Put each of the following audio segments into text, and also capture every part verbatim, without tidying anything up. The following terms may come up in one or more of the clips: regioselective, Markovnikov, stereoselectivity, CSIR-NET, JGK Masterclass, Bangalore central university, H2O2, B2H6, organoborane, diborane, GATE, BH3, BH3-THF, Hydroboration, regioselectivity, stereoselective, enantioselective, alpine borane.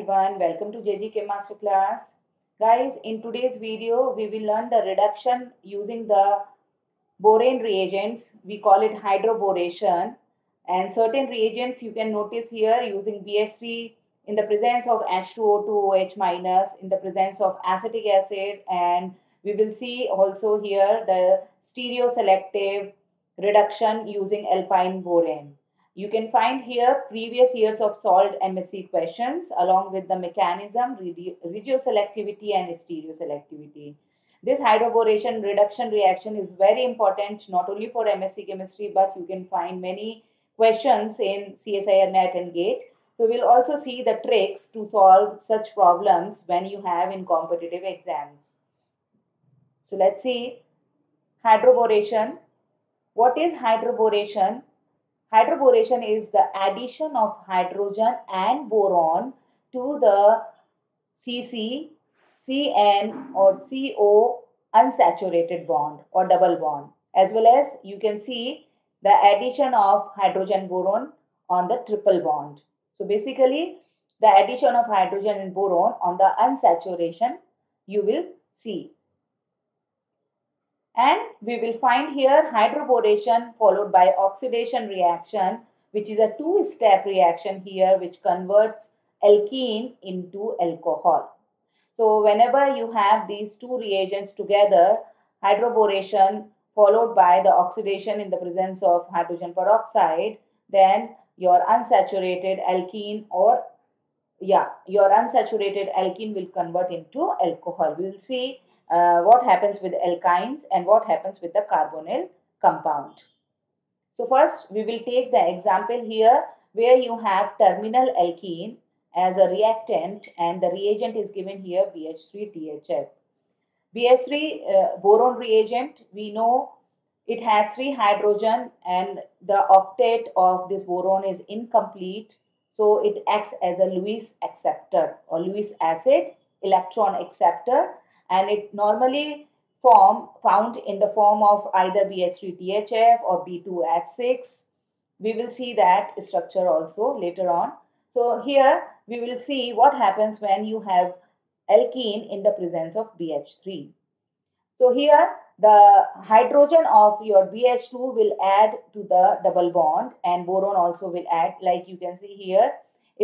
everyone, welcome to J G K Masterclass. Guys, in today's video, we will learn the reduction using the borane reagents. We call it hydroboration. And certain reagents you can notice here using B H three in the presence of H two O two, OH-, in the presence of acetic acid, and we will see also here the stereoselective reduction using alpine borane. You can find here previous years of solved M S c questions along with the mechanism, regioselectivity and stereoselectivity. This hydroboration reduction reaction is very important not only for M S c chemistry, but you can find many questions in C S I R net and GATE. So we'll also see the tricks to solve such problems when you have in competitive exams. So let's see hydroboration. What is hydroboration? Hydroboration is the addition of hydrogen and boron to the C C, C N or C O unsaturated bond or double bond, as well as you can see the addition of hydrogen boron on the triple bond. So basically the addition of hydrogen and boron on the unsaturation you will see. And we will find here hydroboration followed by oxidation reaction, which is a two-step reaction here which converts alkene into alcohol. So whenever you have these two reagents together, hydroboration followed by the oxidation in the presence of hydrogen peroxide, then your unsaturated alkene or yeah, your unsaturated alkene will convert into alcohol. We will see Uh, what happens with alkynes and what happens with the carbonyl compound. So first we will take the example here where you have terminal alkene as a reactant and the reagent is given here B H three T H F. B H three uh, boron reagent, we know it has three hydrogen and the octet of this boron is incomplete, so it acts as a Lewis acceptor or Lewis acid electron acceptor. And it normally form found in the form of either B H three T H F or B two H six. We will see that structure also later on. So here we will see what happens when you have alkene in the presence of B H three. So here the hydrogen of your B H two will add to the double bond and boron also will add, like you can see here.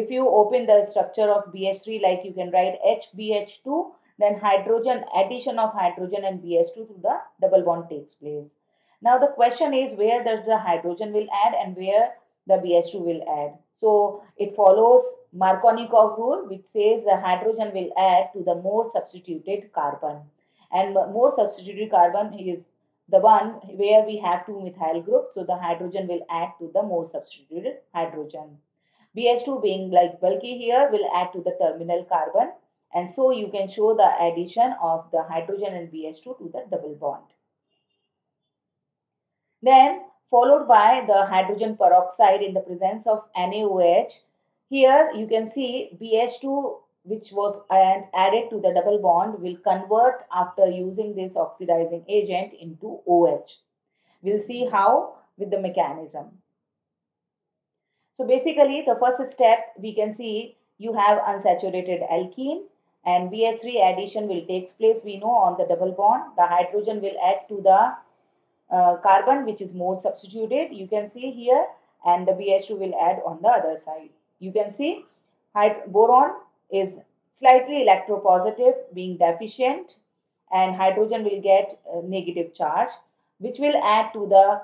If you open the structure of B H three, like you can write H B H two, then hydrogen, addition of hydrogen and B H two to the double bond takes place. Now the question is where there's a hydrogen will add and where the B H two will add. So it follows Markovnikov rule, which says the hydrogen will add to the more substituted carbon. And more substituted carbon is the one where we have two methyl groups. So the hydrogen will add to the more substituted hydrogen. B H two being like bulky here will add to the terminal carbon. And so you can show the addition of the hydrogen and B H two to the double bond. Then followed by the hydrogen peroxide in the presence of N A O H. Here you can see B H two, which was added to the double bond, will convert after using this oxidizing agent into O H. We'll see how with the mechanism. So basically the first step we can see you have unsaturated alkene. And B H three addition will take place, we know, on the double bond. The hydrogen will add to the uh, carbon, which is more substituted, you can see here. And the B H two will add on the other side. You can see boron is slightly electropositive, being deficient. And hydrogen will get a negative charge, which will add to the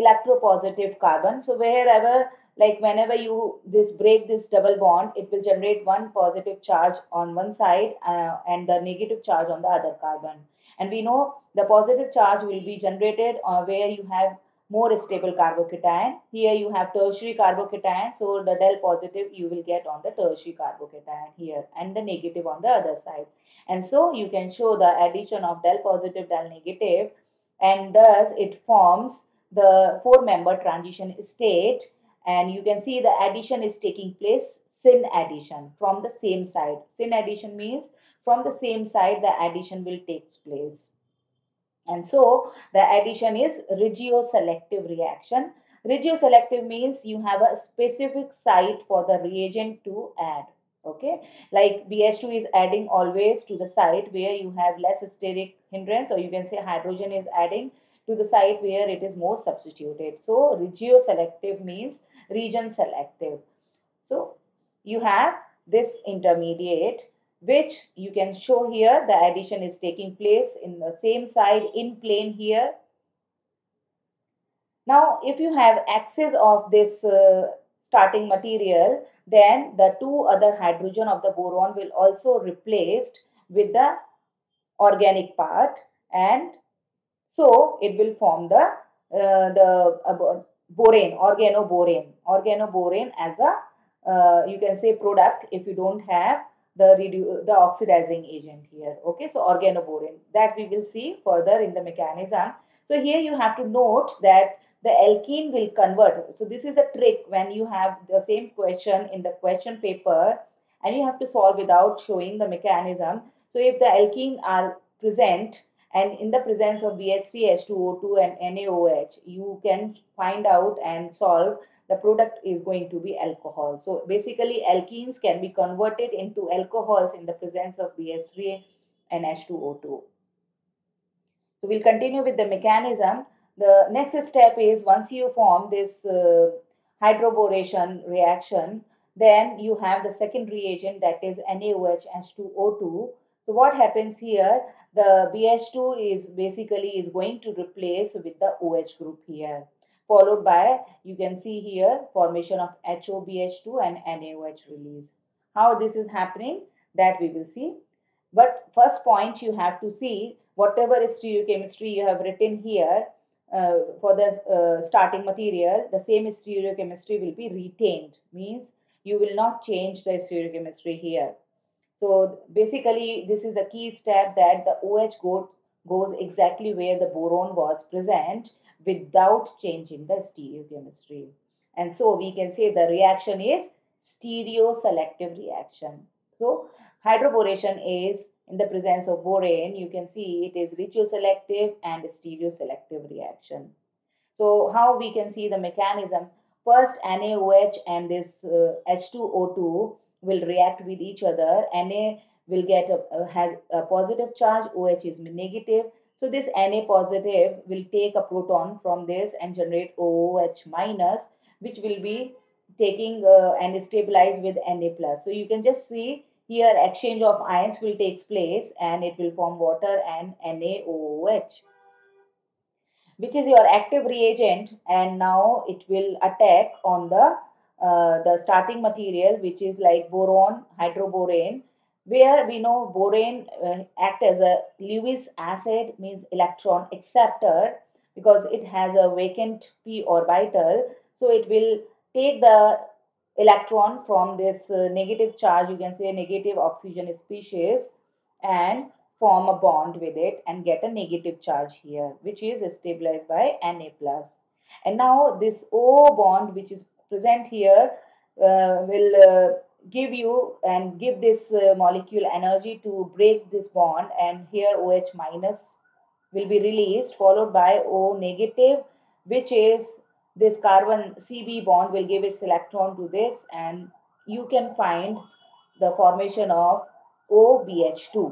electropositive carbon. So wherever, like whenever you this break this double bond, it will generate one positive charge on one side uh, and the negative charge on the other carbon. And we know the positive charge will be generated uh, where you have more stable carbocation. Here you have tertiary carbocation, so the del positive you will get on the tertiary carbocation here and the negative on the other side. And so you can show the addition of del positive, del negative, and thus it forms the four-member transition state. And you can see the addition is taking place, syn addition, from the same side. Syn addition means from the same side the addition will take place. And so the addition is regioselective reaction. Regioselective means you have a specific site for the reagent to add. Okay, like B H two is adding always to the site where you have less steric hindrance, or you can say hydrogen is adding to the site where it is more substituted. So regioselective means region selective. So you have this intermediate, which you can show here, the addition is taking place in the same side in plane here. Now if you have excess of this uh, starting material, then the two other hydrogen of the boron will also replaced with the organic part, and so it will form the uh, the uh, borane, organoborane, organoborane as a uh, you can say product if you don't have the redu the oxidizing agent here. Okay, so organoborane, that we will see further in the mechanism. So here you have to note that the alkene will convert. So this is the trick when you have the same question in the question paper and you have to solve without showing the mechanism. So if the alkene are present and in the presence of B H three, H two O two and N A O H, you can find out and solve the product is going to be alcohol. So basically alkenes can be converted into alcohols in the presence of B H three and H two O two. So we'll continue with the mechanism. The next step is, once you form this uh, hydroboration reaction, then you have the secondary agent, that is N A O H, H two O two. So what happens here, the B H two is basically is going to replace with the OH group here, followed by, you can see here, formation of H O B H two and N A O H release. How this is happening, that we will see. But first point, you have to see whatever stereochemistry you have written here, Uh, for the uh, starting material, the same stereochemistry will be retained, means you will not change the stereochemistry here. So basically this is the key step, that the OH go goes exactly where the boron was present without changing the stereochemistry, and so we can say the reaction is stereoselective reaction. So hydroboration is in the presence of borane, you can see it is regioselective and stereoselective reaction. So how we can see the mechanism, first N A O H and this uh, H two O two will react with each other. Na will get a, uh, has a positive charge, OH is negative. So this Na positive will take a proton from this and generate OH minus, which will be taking uh, and stabilize with Na plus. So you can just see here exchange of ions will take place and it will form water and NaOH, which is your active reagent, and now it will attack on the uh, the starting material, which is like boron, hydroborane, where we know borane uh, act as a Lewis acid, means electron acceptor, because it has a vacant p orbital, so it will take the electron from this uh, negative charge, you can say negative oxygen species, and form a bond with it and get a negative charge here, which is stabilized by Na plus. And now this O bond which is present here uh, will uh, give you and give this uh, molecule energy to break this bond, and here OH minus will be released, followed by O negative, which is this carbon C B bond will give its electron to this, and you can find the formation of O B H two.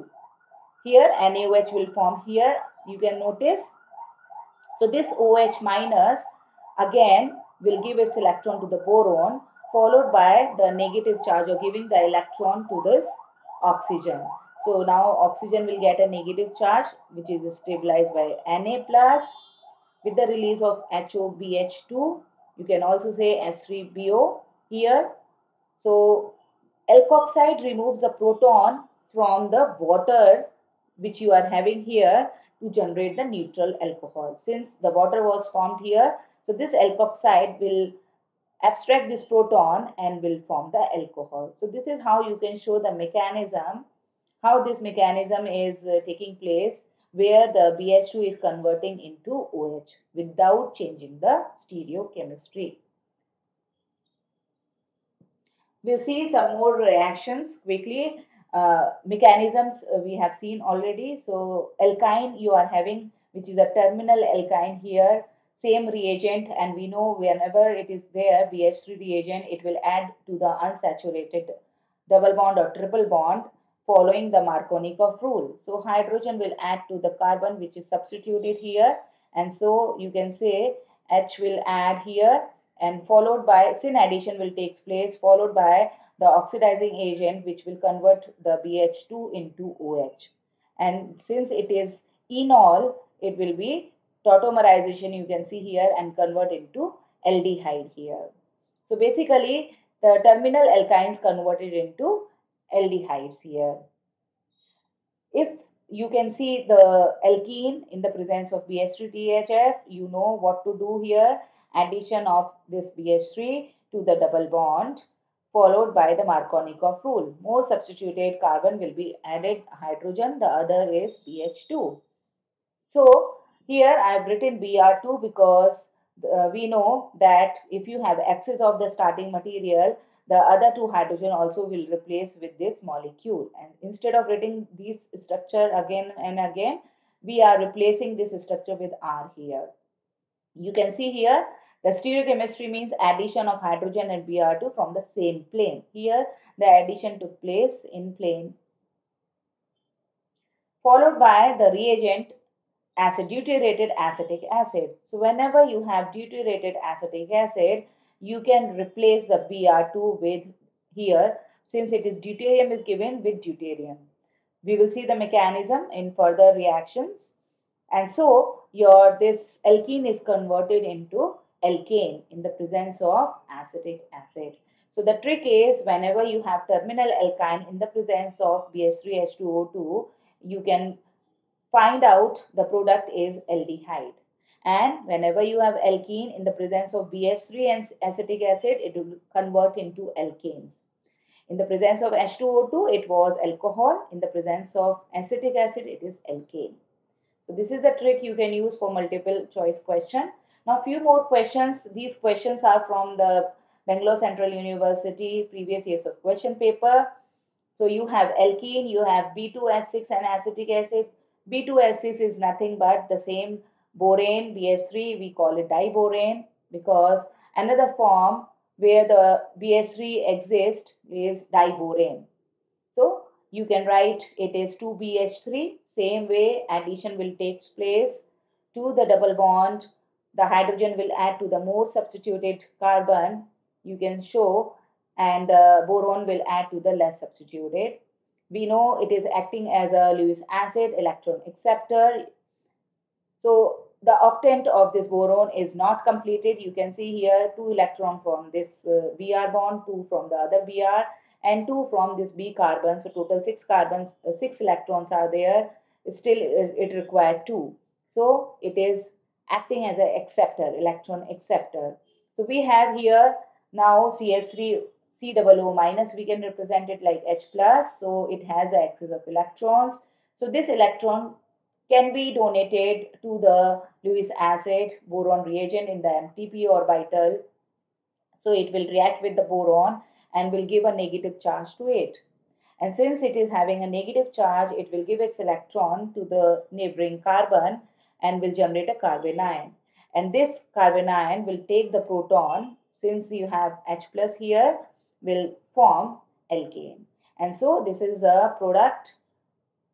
Here NaOH will form here, you can notice. So this OH minus again will give its electron to the boron, followed by the negative charge, or giving the electron to this oxygen. So now oxygen will get a negative charge, which is stabilized by Na plus, with the release of H O B H two, you can also say S three B O here. So alkoxide removes a proton from the water which you are having here to generate the neutral alcohol. Since the water was formed here, so this alkoxide will abstract this proton and will form the alcohol. So this is how you can show the mechanism, how this mechanism is uh, taking place, where the B H two is converting into OH without changing the stereochemistry. We'll see some more reactions quickly. Uh, mechanisms uh, we have seen already. So alkyne you are having, which is a terminal alkyne here, same reagent, and we know whenever it is there B H three reagent, it will add to the unsaturated double bond or triple bond following the Markovnikov rule. So hydrogen will add to the carbon which is substituted here, and so you can say H will add here, and followed by synaddition will take place, followed by the oxidizing agent which will convert the B H two into OH. And since it is enol, it will be tautomerization, you can see here, and convert into aldehyde here. So basically the terminal alkynes converted into aldehydes here. If you can see the alkene in the presence of B H three T H F, you know what to do here. Addition of this B H three to the double bond followed by the Markovnikov rule. More substituted carbon will be added hydrogen, the other is B H two. So here I have written B R two because uh, we know that if you have excess of the starting material, the other two hydrogen also will replace with this molecule. And instead of writing this structure again and again, we are replacing this structure with R here. You can see here the stereochemistry means addition of hydrogen and B R two from the same plane. Here the addition took place in plane, followed by the reagent as a deuterated acetic acid. So whenever you have deuterated acetic acid, you can replace the B R two with here, since it is deuterium is given with deuterium. We will see the mechanism in further reactions. And so your this alkene is converted into alkane in the presence of acetic acid. So the trick is, whenever you have terminal alkyne in the presence of B H three H two O two, you can find out the product is aldehyde. And whenever you have alkene in the presence of B H three and acetic acid, it will convert into alkanes. In the presence of H two O two, it was alcohol. In the presence of acetic acid, it is alkane. So this is the trick you can use for multiple choice question. Now few more questions. These questions are from the Bangalore Central University previous years of question paper. So you have alkene, you have B two H six and acetic acid. B two H six is nothing but the same borane, B H three, we call it diborane, because another form where the B H three exists is diborane. So you can write it is two B H three, same way addition will take place to the double bond. The hydrogen will add to the more substituted carbon, you can show, and the boron will add to the less substituted. We know it is acting as a Lewis acid, electron acceptor. So the octant of this boron is not completed. You can see here two electron from this uh, B R bond, two from the other B R, and two from this B carbon. So total six carbons, uh, six electrons are there. Still, it, it required two. So it is acting as an acceptor, electron acceptor. So we have here now C S three. C O O minus, we can represent it like H plus, so it has the excess of electrons. So this electron can be donated to the Lewis acid boron reagent in the M T P orbital. So it will react with the boron and will give a negative charge to it. And since it is having a negative charge, it will give its electron to the neighboring carbon and will generate a carbon ion. And this carbon ion will take the proton, since you have H plus here, will form alkane. And so this is a product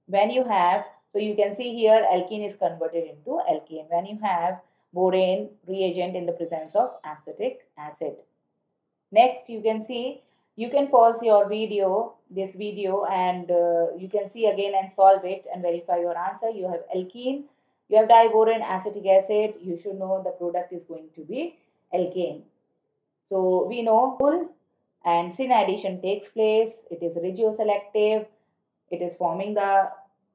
when you have, so you can see here alkene is converted into alkane when you have borane reagent in the presence of acetic acid. Next, you can see, you can pause your video, this video, and uh, you can see again and solve it and verify your answer. You have alkene, you have diborane, acetic acid, you should know the product is going to be alkane. So we know full and synaddition takes place, it is regioselective, it is forming the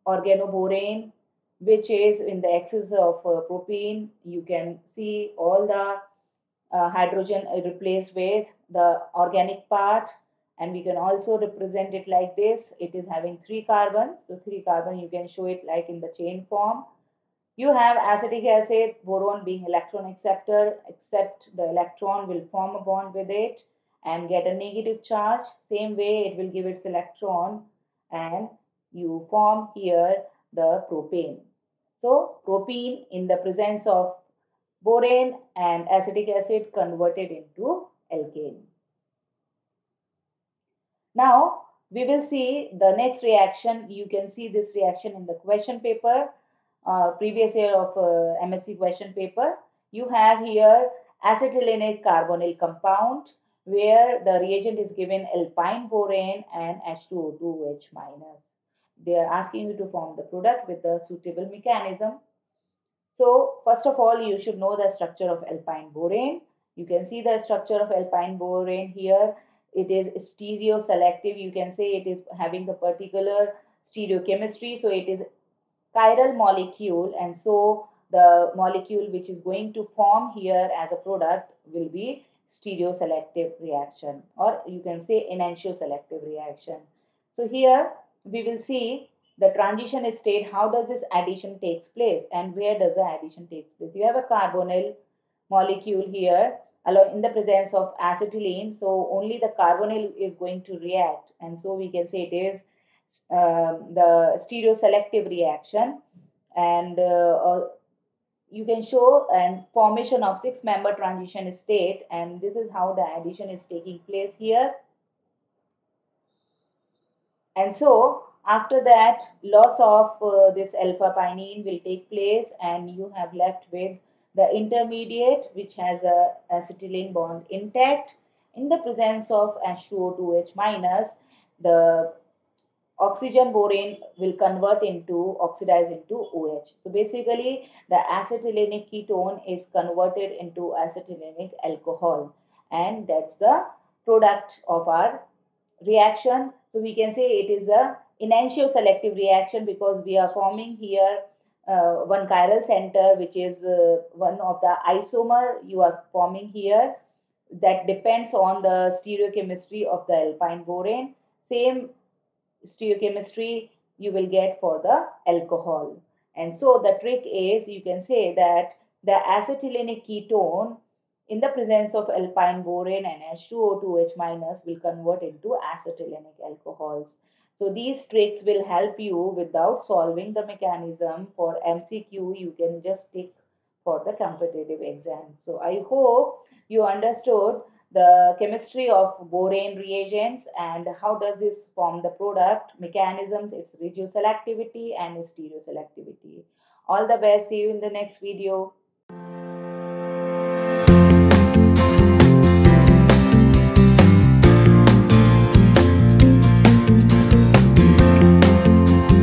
organoborane, which is in the excess of uh, propene. You can see all the uh, hydrogen replaced with the organic part, and we can also represent it like this. It is having three carbons, so three carbon you can show it like in the chain form. You have acetic acid, boron being electron acceptor, except the electron will form a bond with it and get a negative charge. Same way it will give its electron and you form here the propane. So propene in the presence of borane and acetic acid converted into alkane. Now We will see the next reaction. You can see this reaction in the question paper, uh, previous year of uh, M S c question paper. You have here acetylenic carbonyl compound where the reagent is given alpine borane and H two O two H minus. They are asking you to form the product with the suitable mechanism. So first of all, you should know the structure of alpine borane. You can see the structure of alpine borane here. It is stereoselective. You can say it is having the particular stereochemistry. So it is chiral molecule, and so the molecule which is going to form here as a product will be stereoselective reaction, or you can say enantioselective reaction. So here we will see the transition state. How does this addition takes place and where does the addition takes place? You have a carbonyl molecule here in the presence of acetylene, so only the carbonyl is going to react, and so we can say it is um, the stereoselective reaction. And uh, you can show and formation of six member transition state, and this is how the addition is taking place here. And so after that, loss of uh, this alpha pinene will take place, and you have left with the intermediate which has a acetylene bond intact. In the presence of H two O two H minus, the oxygen borane will convert into, oxidize into OH. So basically the acetylenic ketone is converted into acetylenic alcohol, and that's the product of our reaction. So we can say it is a enantioselective reaction because we are forming here Uh, one chiral center, which is uh, one of the isomer you are forming here, that depends on the stereochemistry of the alpine borane. Same stereochemistry you will get for the alcohol. And so the trick is, you can say that the acetylenic ketone in the presence of alpine borane and H two O two H minus will convert into acetylenic alcohols. So these tricks will help you without solving the mechanism for M C Q. You can just stick for the competitive exam. So I hope you understood the chemistry of borane reagents and how does this form the product, mechanisms, its regioselectivity and its stereoselectivity. All the best. See you in the next video.